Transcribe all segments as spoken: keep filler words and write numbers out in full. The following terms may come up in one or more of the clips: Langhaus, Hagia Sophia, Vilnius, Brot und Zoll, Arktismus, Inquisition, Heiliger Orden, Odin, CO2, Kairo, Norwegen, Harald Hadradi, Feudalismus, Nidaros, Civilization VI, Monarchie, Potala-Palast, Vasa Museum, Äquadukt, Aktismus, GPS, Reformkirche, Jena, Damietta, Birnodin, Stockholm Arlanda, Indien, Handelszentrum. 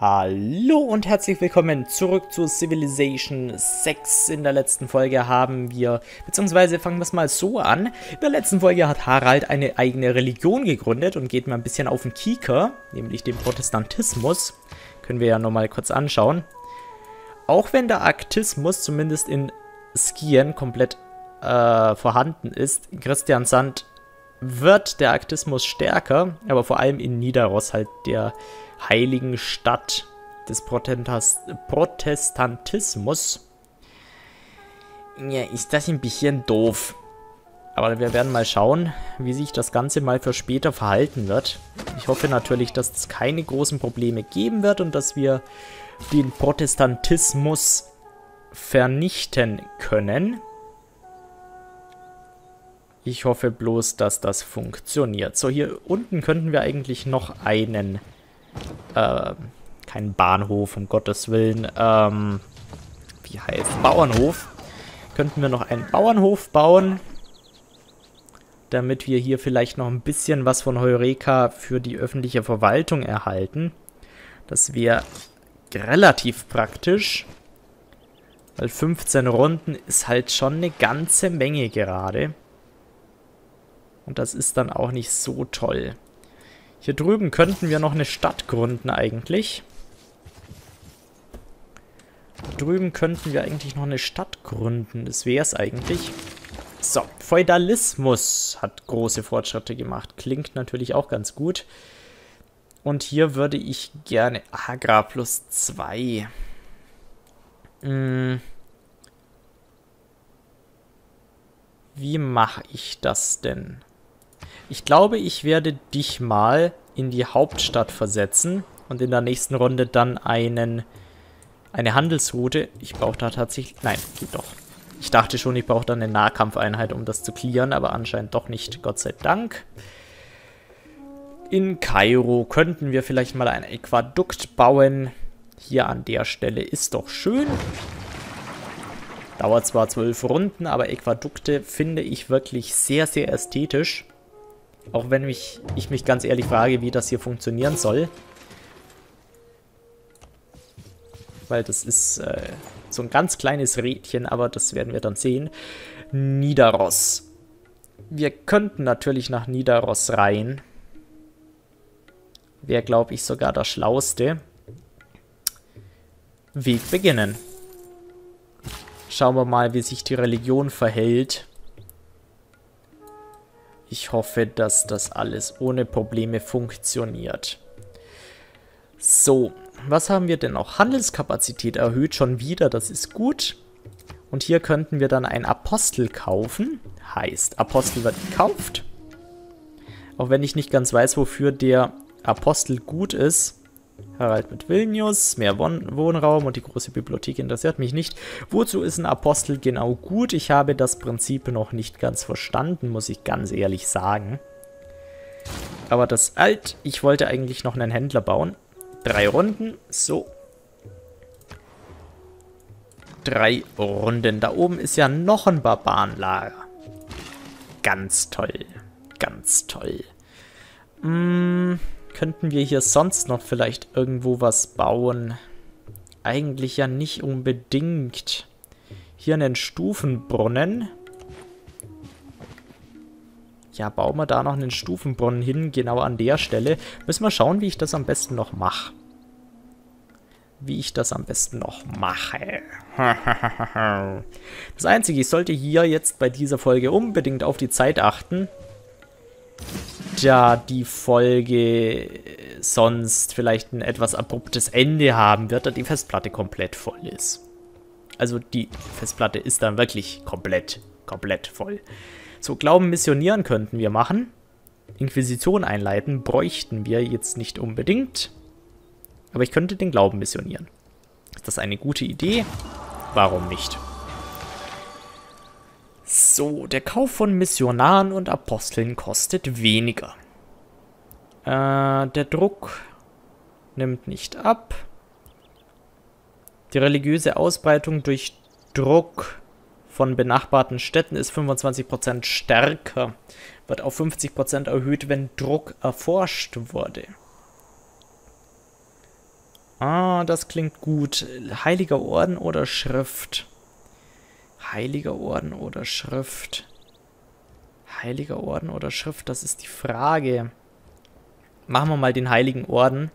Hallo und herzlich willkommen zurück zu Civilization sechs. In der letzten Folge haben wir, beziehungsweise fangen wir es mal so an, in der letzten Folge hat Harald eine eigene Religion gegründet und geht mal ein bisschen auf den Kieker, nämlich den Protestantismus. Können wir ja nochmal kurz anschauen. Auch wenn der Arktismus zumindest in Skien komplett äh, vorhanden ist, in Christiansand wird der Aktismus stärker, aber vor allem in Nidaros, halt der heiligen Stadt des Protentas Protestantismus. Ja, ist das ein bisschen doof. Aber wir werden mal schauen, wie sich das Ganze mal für später verhalten wird. Ich hoffe natürlich, dass es keine großen Probleme geben wird und dass wir den Protestantismus vernichten können. Ich hoffe bloß, dass das funktioniert. So, hier unten könnten wir eigentlich noch einen, äh, keinen Bahnhof, um Gottes Willen, ähm, wie heißt, Bauernhof. Könnten wir noch einen Bauernhof bauen, damit wir hier vielleicht noch ein bisschen was von Heureka für die öffentliche Verwaltung erhalten. Das wäre relativ praktisch, weil fünfzehn Runden ist halt schon eine ganze Menge gerade. Und das ist dann auch nicht so toll. Hier drüben könnten wir noch eine Stadt gründen eigentlich. Hier drüben könnten wir eigentlich noch eine Stadt gründen. Das wäre es eigentlich. So, Feudalismus hat große Fortschritte gemacht. Klingt natürlich auch ganz gut. Und hier würde ich gerne Agra plus zwei. Hm. Wie mache ich das denn? Ich glaube, ich werde dich mal in die Hauptstadt versetzen und in der nächsten Runde dann einen, eine Handelsroute. Ich brauche da tatsächlich... Nein, geht doch. Ich dachte schon, ich brauche da eine Nahkampfeinheit, um das zu clearen, aber anscheinend doch nicht, Gott sei Dank. In Kairo könnten wir vielleicht mal ein Äquadukt bauen. Hier an der Stelle ist doch schön. Dauert zwar zwölf Runden, aber Äquadukte finde ich wirklich sehr, sehr ästhetisch. Auch wenn mich, ich mich ganz ehrlich frage, wie das hier funktionieren soll. Weil das ist äh, so ein ganz kleines Rädchen, aber das werden wir dann sehen. Nidaros. Wir könnten natürlich nach Nidaros rein. Wäre, glaube ich, sogar der schlauste. Weg beginnen. Schauen wir mal, wie sich die Religion verhält. Ich hoffe, dass das alles ohne Probleme funktioniert. So, was haben wir denn noch? Handelskapazität erhöht schon wieder, das ist gut. Und hier könnten wir dann einen Apostel kaufen. Heißt, Apostel wird gekauft. Auch wenn ich nicht ganz weiß, wofür der Apostel gut ist. Harald mit Vilnius, mehr Wohnraum und die große Bibliothek interessiert mich nicht. Wozu ist ein Apostel genau gut? Ich habe das Prinzip noch nicht ganz verstanden, muss ich ganz ehrlich sagen. Aber das alt, ich wollte eigentlich noch einen Händler bauen. Drei Runden, so. Drei Runden. Da oben ist ja noch ein Barbarenlager. Ganz toll, ganz toll. Hm... Könnten wir hier sonst noch vielleicht irgendwo was bauen? Eigentlich ja nicht unbedingt. Hier einen Stufenbrunnen. Ja, bauen wir da noch einen Stufenbrunnen hin, genau an der Stelle. Müssen wir schauen, wie ich das am besten noch mache. Wie ich das am besten noch mache. Das Einzige, ich sollte hier jetzt bei dieser Folge unbedingt auf die Zeit achten. Ja, die Folge sonst vielleicht ein etwas abruptes Ende haben wird, da die Festplatte komplett voll ist. Also die Festplatte ist dann wirklich komplett, komplett voll. So, Glauben missionieren könnten wir machen. Inquisition einleiten bräuchten wir jetzt nicht unbedingt. Aber ich könnte den Glauben missionieren. Ist das eine gute Idee? Warum nicht? So, der Kauf von Missionaren und Aposteln kostet weniger. Äh, der Druck nimmt nicht ab. Die religiöse Ausbreitung durch Druck von benachbarten Städten ist fünfundzwanzig Prozent stärker. Wird auf fünfzig Prozent erhöht, wenn Druck erforscht wurde. Ah, das klingt gut. Heiliger Orden oder Schrift? Heiliger Orden oder Schrift? Heiliger Orden oder Schrift? Das ist die Frage. Machen wir mal den Heiligen Orden.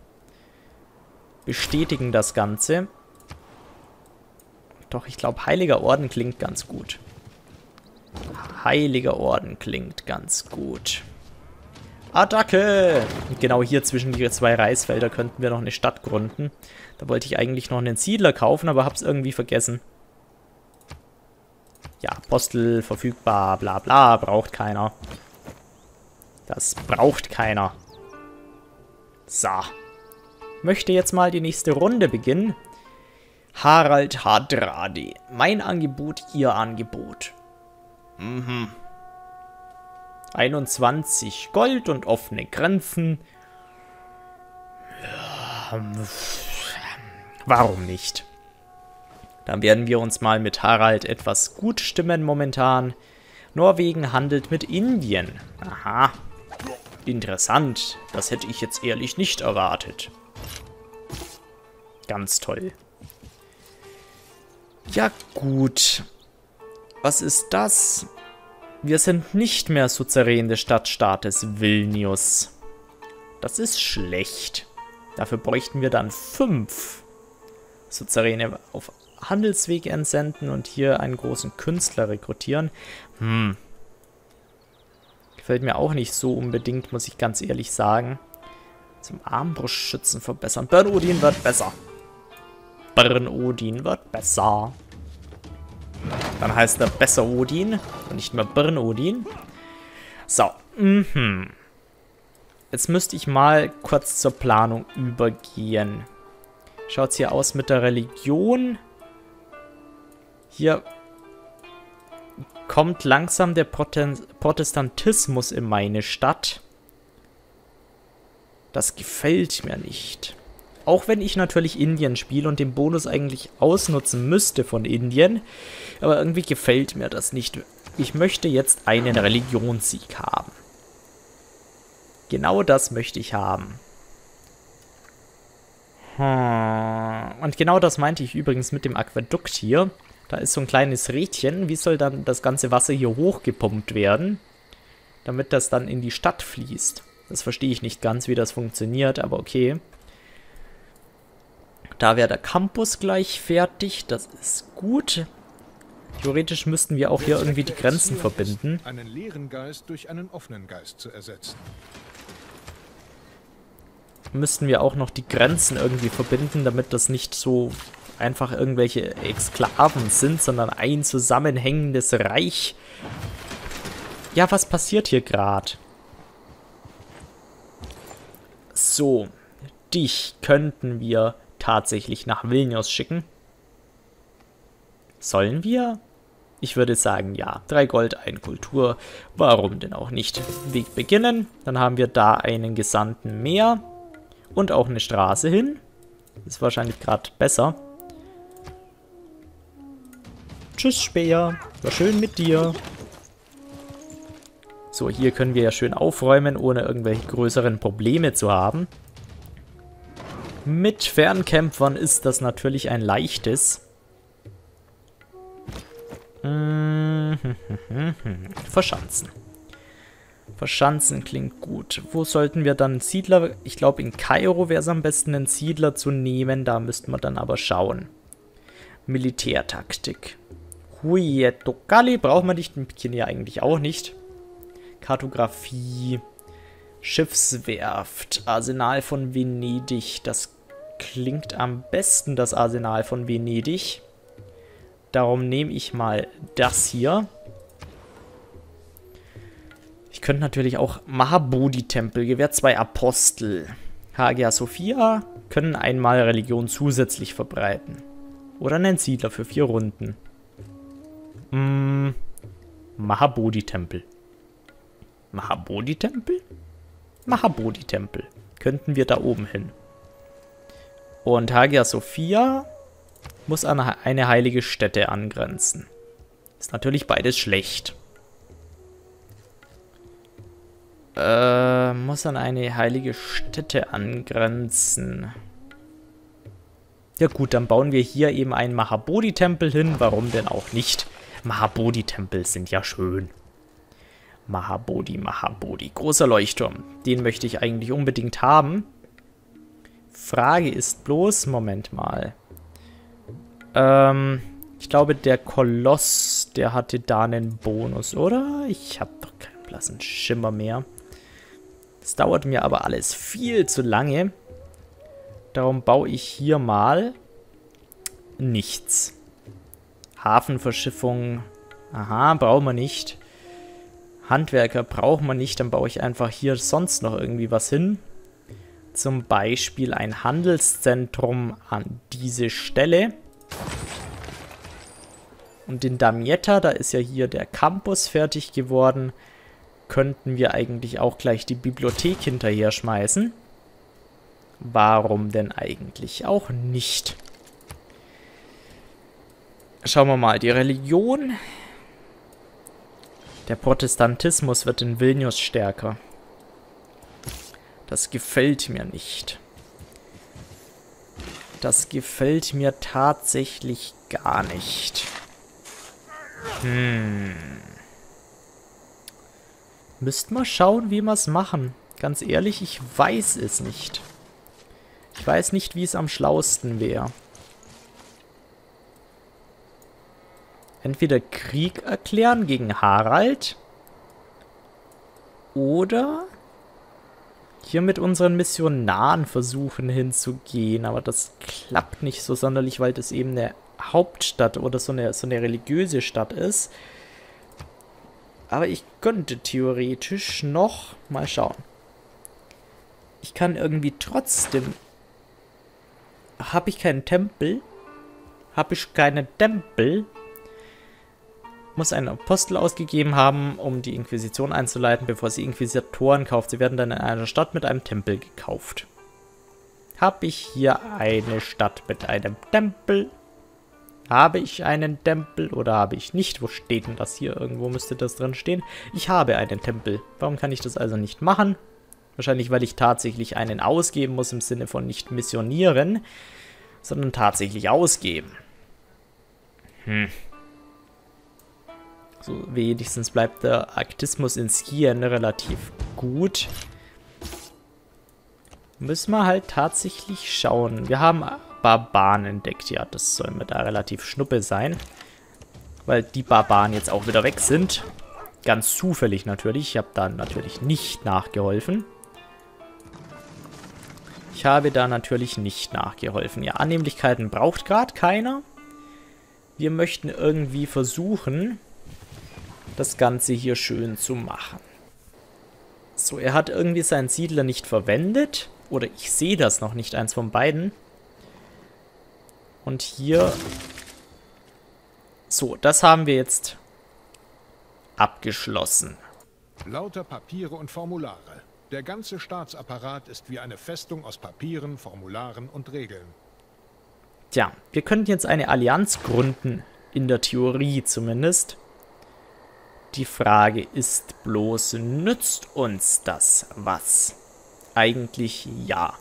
Bestätigen das Ganze. Doch, ich glaube, Heiliger Orden klingt ganz gut. Heiliger Orden klingt ganz gut. Attacke! Und genau hier zwischen die zwei Reisfelder könnten wir noch eine Stadt gründen. Da wollte ich eigentlich noch einen Siedler kaufen, aber hab's irgendwie vergessen. Ja, Apostel verfügbar, bla bla, braucht keiner. Das braucht keiner. So. Ich möchte jetzt mal die nächste Runde beginnen. Harald Hadradi. Mein Angebot, ihr Angebot. Mhm. einundzwanzig Gold und offene Grenzen. Ja, warum nicht? Dann werden wir uns mal mit Harald etwas gut stimmen momentan. Norwegen handelt mit Indien. Aha. Interessant. Das hätte ich jetzt ehrlich nicht erwartet. Ganz toll. Ja gut. Was ist das? Wir sind nicht mehr Suzerän des Stadtstaates Vilnius. Das ist schlecht. Dafür bräuchten wir dann fünf Suzeräne auf Handelsweg entsenden und hier einen großen Künstler rekrutieren. Hm. Gefällt mir auch nicht so unbedingt, muss ich ganz ehrlich sagen. Zum Armbrustschützen verbessern. Birnodin wird besser. Birnodin wird besser. Dann heißt er besser Odin und nicht mehr Birnodin. So, mhm. Jetzt müsste ich mal kurz zur Planung übergehen. Schaut es hier aus mit der Religion? Hier kommt langsam der Protestantismus in meine Stadt. Das gefällt mir nicht. Auch wenn ich natürlich Indien spiele und den Bonus eigentlich ausnutzen müsste von Indien. Aber irgendwie gefällt mir das nicht. Ich möchte jetzt einen Religionssieg haben. Genau das möchte ich haben. Hm. Und genau das meinte ich übrigens mit dem Aquädukt hier. Da ist so ein kleines Rädchen. Wie soll dann das ganze Wasser hier hochgepumpt werden? Damit das dann in die Stadt fließt. Das verstehe ich nicht ganz, wie das funktioniert, aber okay. Da wäre der Campus gleich fertig, das ist gut. Theoretisch müssten wir auch hier irgendwie die Grenzen verbinden. Einen leeren Geist durch einen offenen Geist zu ersetzen. Müssten wir auch noch die Grenzen irgendwie verbinden, damit das nicht so einfach irgendwelche Exklaven sind, sondern ein zusammenhängendes Reich. Ja, was passiert hier gerade? So, dich könnten wir tatsächlich nach Vilnius schicken. Sollen wir? Ich würde sagen, ja. Drei Gold, ein Kultur. Warum denn auch nicht? Weg beginnen. Dann haben wir da einen Gesandten mehr. Und auch eine Straße hin. Ist wahrscheinlich gerade besser. Tschüss, Speer. War schön mit dir. So, hier können wir ja schön aufräumen, ohne irgendwelche größeren Probleme zu haben. Mit Fernkämpfern ist das natürlich ein leichtes. Verschanzen. Verschanzen klingt gut. Wo sollten wir dann einen Siedler? Ich glaube, in Kairo wäre es am besten, einen Siedler zu nehmen. Da müssten wir dann aber schauen. Militärtaktik. Huietokali braucht man nicht. Ein bisschen ja eigentlich auch nicht. Kartografie. Schiffswerft, Arsenal von Venedig, das klingt am besten, das Arsenal von Venedig. Darum nehme ich mal das hier. Ich könnte natürlich auch Mahabodhi-Tempel, Gewehr zwei Apostel, Hagia Sophia, können einmal Religion zusätzlich verbreiten. Oder einen Siedler für vier Runden. Hm, Mahabodhi-Tempel. Mahabodhi-Tempel? Mahabodhi-Tempel. Könnten wir da oben hin. Und Hagia Sophia muss an eine heilige Stätte angrenzen. Ist natürlich beides schlecht. Äh, muss an eine heilige Stätte angrenzen. Ja gut, dann bauen wir hier eben einen Mahabodhi-Tempel hin. Warum denn auch nicht? Mahabodhi-Tempel sind ja schön. Mahabodhi, Mahabodhi. Großer Leuchtturm. Den möchte ich eigentlich unbedingt haben. Frage ist bloß... Moment mal. Ähm, ich glaube, der Koloss, der hatte da einen Bonus, oder? Ich habe doch keinen blassen Schimmer mehr. Das dauert mir aber alles viel zu lange. Darum baue ich hier mal nichts. Hafenverschiffung, aha, brauchen wir nicht. Handwerker brauchen wir nicht, dann baue ich einfach hier sonst noch irgendwie was hin. Zum Beispiel ein Handelszentrum an diese Stelle. Und in Damietta, da ist ja hier der Campus fertig geworden, könnten wir eigentlich auch gleich die Bibliothek hinterher schmeißen. Warum denn eigentlich auch nicht? Schauen wir mal, die Religion. Der Protestantismus wird in Vilnius stärker. Das gefällt mir nicht. Das gefällt mir tatsächlich gar nicht. Hm. Müssten wir schauen, wie wir es machen. Ganz ehrlich, ich weiß es nicht. Ich weiß nicht, wie es am schlauesten wäre. Entweder Krieg erklären gegen Harald oder hier mit unseren Missionaren versuchen hinzugehen. Aber das klappt nicht so sonderlich, weil das eben eine Hauptstadt oder so eine, so eine religiöse Stadt ist. Aber ich könnte theoretisch noch mal schauen. Ich kann irgendwie trotzdem... Habe ich keinen Tempel? Habe ich keine Tempel? Muss einen Apostel ausgegeben haben, um die Inquisition einzuleiten, bevor sie Inquisitoren kauft. Sie werden dann in einer Stadt mit einem Tempel gekauft. Habe ich hier eine Stadt mit einem Tempel? Habe ich einen Tempel oder habe ich nicht? Wo steht denn das hier? Irgendwo müsste das drin stehen. Ich habe einen Tempel. Warum kann ich das also nicht machen? Wahrscheinlich, weil ich tatsächlich einen ausgeben muss, im Sinne von nicht missionieren, sondern tatsächlich ausgeben. Hm. So, wenigstens bleibt der Arktismus in Skien relativ gut. Müssen wir halt tatsächlich schauen. Wir haben Barbaren entdeckt. Ja, das soll mir da relativ schnuppe sein. Weil die Barbaren jetzt auch wieder weg sind. Ganz zufällig natürlich. Ich habe da natürlich nicht nachgeholfen. Ich habe da natürlich nicht nachgeholfen. Ja, Annehmlichkeiten braucht gerade keiner. Wir möchten irgendwie versuchen, das Ganze hier schön zu machen. So, er hat irgendwie seinen Siedler nicht verwendet. Oder ich sehe das noch nicht, eins von beiden. Und hier... So, das haben wir jetzt abgeschlossen. Lauter Papiere und Formulare. Der ganze Staatsapparat ist wie eine Festung aus Papieren, Formularen und Regeln. Tja, wir könnten jetzt eine Allianz gründen, in der Theorie zumindest. Die Frage ist bloß, nützt uns das was? Eigentlich ja.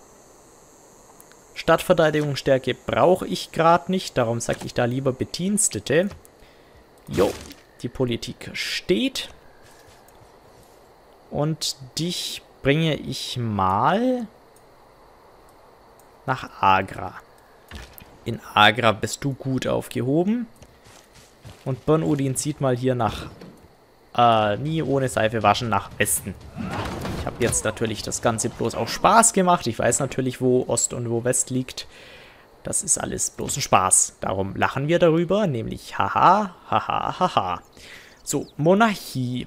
Stadtverteidigungsstärke brauche ich gerade nicht, darum sage ich da lieber Bedienstete. Jo, die Politik steht. Und dich bringe ich mal nach Agra. In Agra bist du gut aufgehoben. Und Birnodin zieht mal hier nach, äh, nie ohne Seife waschen, nach Westen. Ich habe jetzt natürlich das Ganze bloß auch Spaß gemacht. Ich weiß natürlich, wo Ost und wo West liegt. Das ist alles bloß ein Spaß. Darum lachen wir darüber, nämlich haha, haha, haha. So, Monarchie.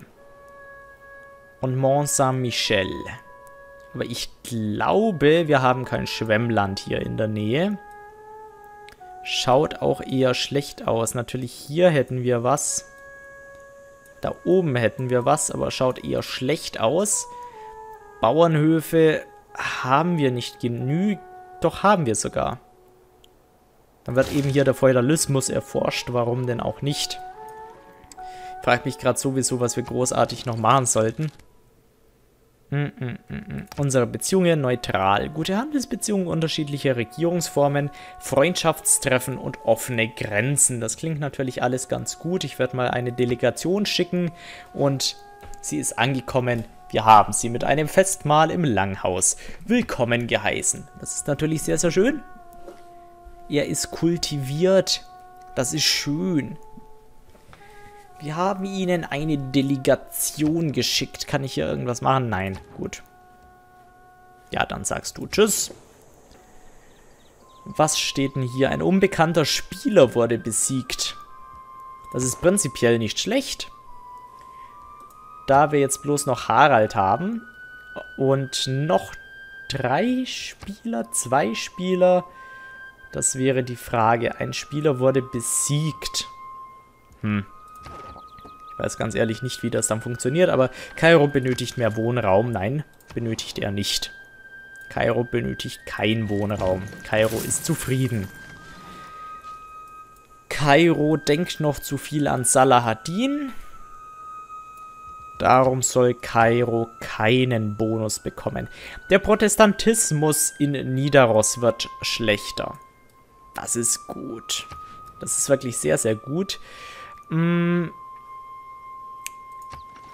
Und Mont Saint-Michel. Aber ich glaube, wir haben kein Schwemmland hier in der Nähe. Schaut auch eher schlecht aus. Natürlich hier hätten wir was. Da oben hätten wir was, aber schaut eher schlecht aus. Bauernhöfe haben wir nicht genügend. Doch, haben wir sogar. Dann wird eben hier der Feudalismus erforscht. Warum denn auch nicht? Ich frage mich gerade sowieso, was wir großartig noch machen sollten. Mm, mm, mm. Unsere Beziehungen neutral, gute Handelsbeziehungen, unterschiedliche Regierungsformen, Freundschaftstreffen und offene Grenzen. Das klingt natürlich alles ganz gut. Ich werde mal eine Delegation schicken und sie ist angekommen. Wir haben sie mit einem Festmahl im Langhaus willkommen geheißen. Das ist natürlich sehr, sehr schön. Er ist kultiviert. Das ist schön. Wir haben ihnen eine Delegation geschickt. Kann ich hier irgendwas machen? Nein, gut. Ja, dann sagst du tschüss. Was steht denn hier? Ein unbekannter Spieler wurde besiegt. Das ist prinzipiell nicht schlecht. Da wir jetzt bloß noch Harald haben. Und noch drei Spieler, zwei Spieler. Das wäre die Frage. Ein Spieler wurde besiegt. Hm. Ich weiß ganz ehrlich nicht, wie das dann funktioniert, aber Kairo benötigt mehr Wohnraum. Nein, benötigt er nicht. Kairo benötigt keinen Wohnraum. Kairo ist zufrieden. Kairo denkt noch zu viel an Salahadin. Darum soll Kairo keinen Bonus bekommen. Der Protestantismus in Nidaros wird schlechter. Das ist gut. Das ist wirklich sehr, sehr gut. Hm...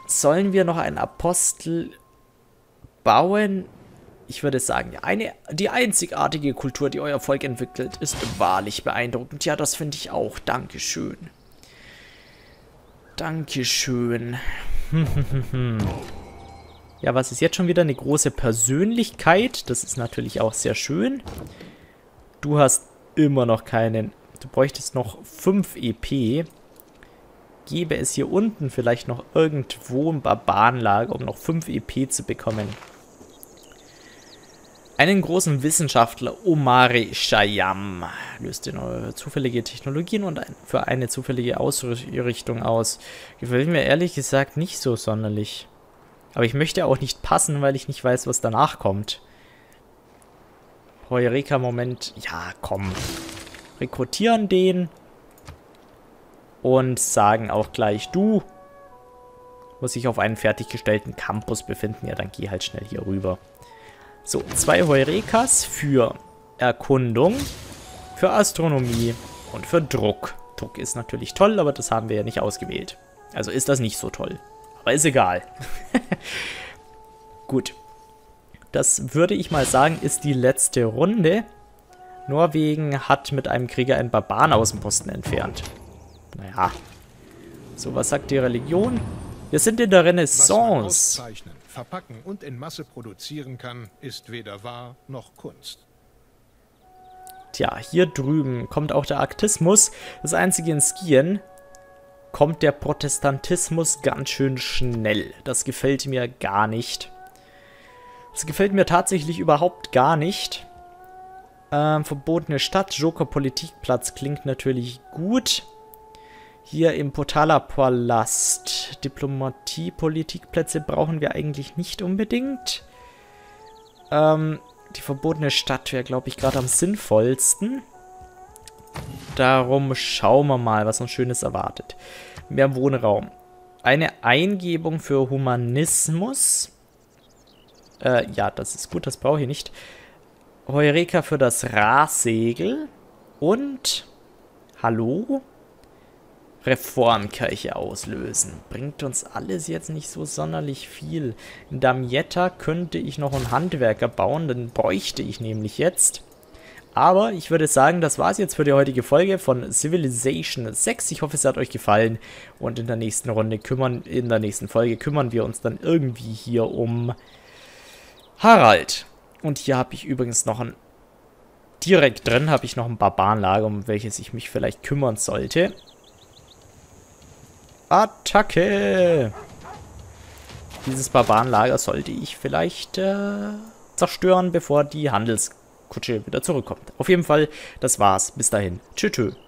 Sollen wir noch einen Apostel bauen? Ich würde sagen, ja. Eine, die einzigartige Kultur, die euer Volk entwickelt, ist wahrlich beeindruckend. Ja, das finde ich auch. Dankeschön. Dankeschön. Ja, was ist jetzt schon wieder eine große Persönlichkeit? Das ist natürlich auch sehr schön. Du hast immer noch keinen... Du bräuchtest noch fünf E P... Gäbe es hier unten vielleicht noch irgendwo ein Barbarenlager, um noch fünf E P zu bekommen. Einen großen Wissenschaftler, Omari Shayam, löst in eure zufällige Technologien und ein, für eine zufällige Ausrichtung aus. Gefällt mir ehrlich gesagt nicht so sonderlich. Aber ich möchte auch nicht passen, weil ich nicht weiß, was danach kommt. Heureka-Moment. Ja, komm. Rekrutieren den. Und sagen auch gleich, du musst dich auf einen fertiggestellten Campus befinden. Ja, dann geh halt schnell hier rüber. So, zwei Heurekas für Erkundung, für Astronomie und für Druck. Druck ist natürlich toll, aber das haben wir ja nicht ausgewählt. Also ist das nicht so toll. Aber ist egal. Gut. Das würde ich mal sagen, ist die letzte Runde. Norwegen hat mit einem Krieger einen Barbaren aus dem Posten entfernt. Naja. So, was sagt die Religion? Wir sind in der Renaissance. Was man auszeichnen, verpacken und in Masse produzieren kann, ist weder wahr noch Kunst. Tja, hier drüben kommt auch der Arktismus. Das einzige in Skien kommt der Protestantismus ganz schön schnell. Das gefällt mir gar nicht. Das gefällt mir tatsächlich überhaupt gar nicht. Ähm, verbotene Stadt, Joker-Politikplatz klingt natürlich gut. Hier im Potala-Palast. Diplomatie-Politikplätze brauchen wir eigentlich nicht unbedingt. Ähm, die verbotene Stadt wäre, glaube ich, gerade am sinnvollsten. Darum schauen wir mal, was uns Schönes erwartet. Mehr Wohnraum. Eine Eingebung für Humanismus. Äh, ja, das ist gut, das brauche ich nicht. Heureka für das Rassegel. Und... Hallo? Reformkirche auslösen. Bringt uns alles jetzt nicht so sonderlich viel. In Damietta könnte ich noch einen Handwerker bauen, den bräuchte ich nämlich jetzt. Aber ich würde sagen, das war's jetzt für die heutige Folge von Civilization sechs. Ich hoffe, es hat euch gefallen und in der nächsten Runde kümmern, in der nächsten Folge kümmern wir uns dann irgendwie hier um Harald. Und hier habe ich übrigens noch ein direkt drin habe ich noch ein Barbarenlager, um welches ich mich vielleicht kümmern sollte. Attacke! Dieses Barbarenlager sollte ich vielleicht äh, zerstören, bevor die Handelskutsche wieder zurückkommt. Auf jeden Fall, das war's. Bis dahin. Tschüss.